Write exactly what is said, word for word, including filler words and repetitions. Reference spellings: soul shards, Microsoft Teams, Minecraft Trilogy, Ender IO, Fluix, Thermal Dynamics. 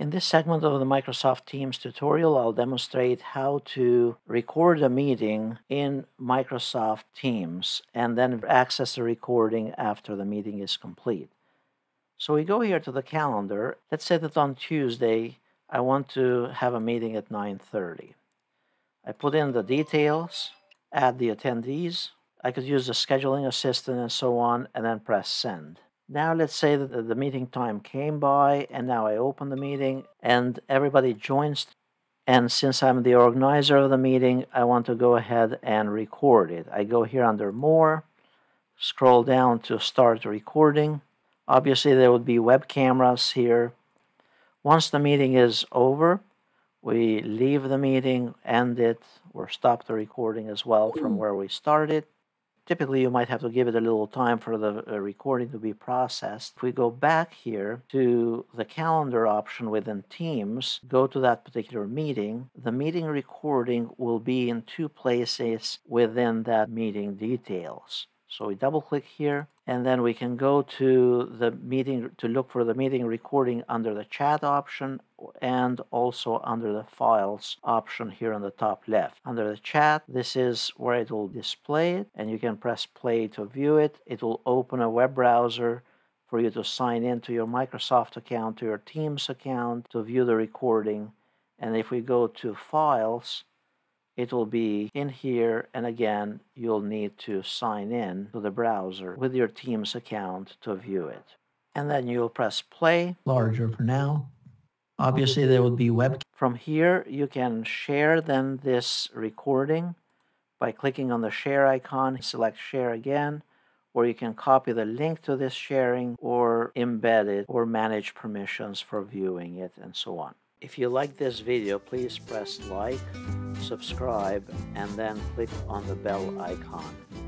In this segment of the Microsoft Teams tutorial, I'll demonstrate how to record a meeting in Microsoft Teams and then access the recording after the meeting is complete. So we go here to the calendar. Let's say that on Tuesday, I want to have a meeting at nine thirty. I put in the details, add the attendees. I could use the scheduling assistant and so on, and then press send. Now let's say that the meeting time came by and now I open the meeting and everybody joins. And since I'm the organizer of the meeting, I want to go ahead and record it. I go here under More, scroll down to Start Recording. Obviously there would be web cameras here. Once the meeting is over, we leave the meeting, end it, or stop the recording as well from where we started. Typically, you might have to give it a little time for the recording to be processed. If we go back here to the calendar option within Teams, go to that particular meeting, the meeting recording will be in two places within that meeting details. So we double-click here, and then we can go to the meeting to look for the meeting recording under the chat option and also under the files option here on the top left. Under the chat, this is where it will display it, and you can press play to view it. It will open a web browser for you to sign in to your Microsoft account, to your Teams account, to view the recording. And if we go to files, it will be in here, and again, you'll need to sign in to the browser with your Teams account to view it. And then you'll press play. Larger for now. Obviously, there will be web. From here, you can share then this recording by clicking on the share icon, select share again, or you can copy the link to this sharing or embed it or manage permissions for viewing it and so on. If you like this video, please press like, subscribe, and then click on the bell icon.